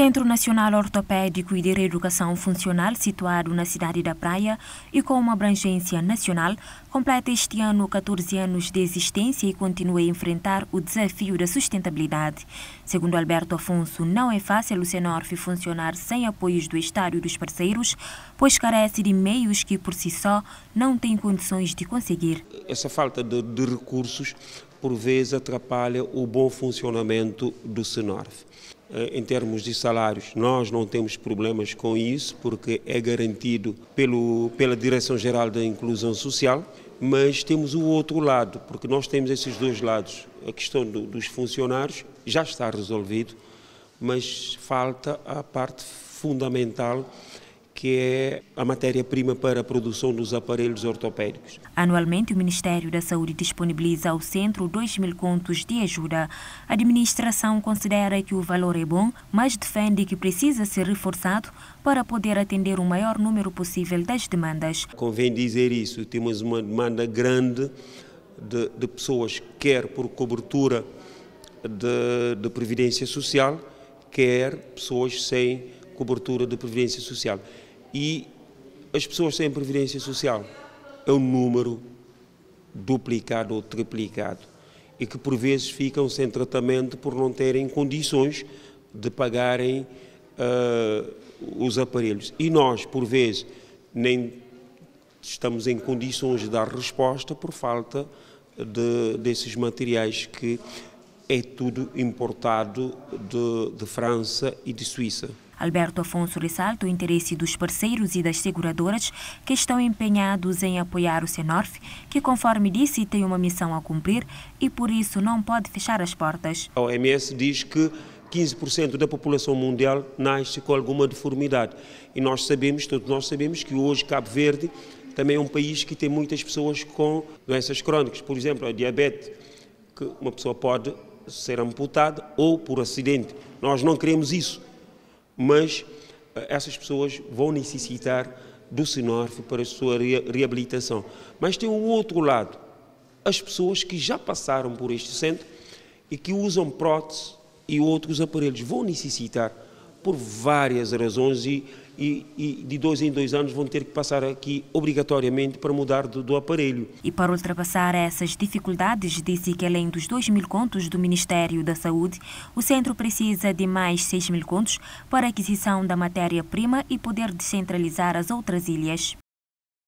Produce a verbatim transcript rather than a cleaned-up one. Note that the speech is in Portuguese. Centro Nacional Ortopédico e de Reeducação Funcional, situado na cidade da Praia e com uma abrangência nacional, completa este ano quatorze anos de existência e continua a enfrentar o desafio da sustentabilidade. Segundo Alberto Afonso, não é fácil o CENORF funcionar sem apoios do Estado e dos parceiros, pois carece de meios que, por si só, não tem condições de conseguir. Essa falta de, de recursos, por vezes, atrapalha o bom funcionamento do CENORF. Em termos de salários, nós não temos problemas com isso, porque é garantido pelo, pela Direção-Geral da Inclusão Social, mas temos o outro lado, porque nós temos esses dois lados. A questão do, dos funcionários já está resolvido, mas falta a parte fundamental, que é a matéria-prima para a produção dos aparelhos ortopédicos. Anualmente, o Ministério da Saúde disponibiliza ao centro dois mil contos de ajuda. A administração considera que o valor é bom, mas defende que precisa ser reforçado para poder atender o maior número possível das demandas. Convém dizer isso, temos uma demanda grande de, de pessoas, quer por cobertura de, de previdência social, quer pessoas sem cobertura de previdência social. E as pessoas sem previdência social é um número duplicado ou triplicado e que por vezes ficam sem tratamento por não terem condições de pagarem uh, os aparelhos. E nós, por vezes, nem estamos em condições de dar resposta por falta de, desses materiais que é tudo importado de, de França e de Suíça. Alberto Afonso ressalta o interesse dos parceiros e das seguradoras que estão empenhados em apoiar o CENORF, que, conforme disse, tem uma missão a cumprir e, por isso, não pode fechar as portas. A O M S diz que quinze por cento da população mundial nasce com alguma deformidade. E nós sabemos, todos nós sabemos, que hoje Cabo Verde também é um país que tem muitas pessoas com doenças crónicas. Por exemplo, a diabetes, que uma pessoa pode ser amputada ou por acidente. Nós não queremos isso. Mas essas pessoas vão necessitar do CENORF para a sua reabilitação. Mas tem um outro lado, as pessoas que já passaram por este centro e que usam prótese e outros aparelhos vão necessitar por várias razões e, e, e de dois em dois anos vão ter que passar aqui obrigatoriamente para mudar do, do aparelho. E para ultrapassar essas dificuldades, disse que além dos dois mil contos do Ministério da Saúde, o centro precisa de mais seis mil contos para a aquisição da matéria-prima e poder descentralizar as outras ilhas.